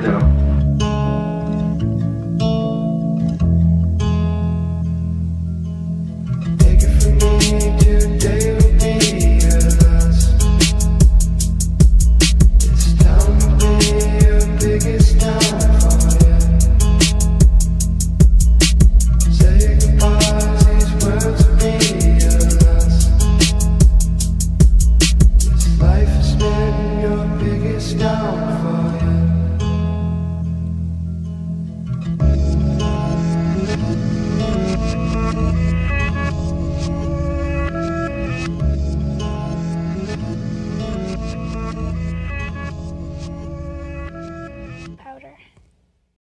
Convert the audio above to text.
they don't. Take it from me.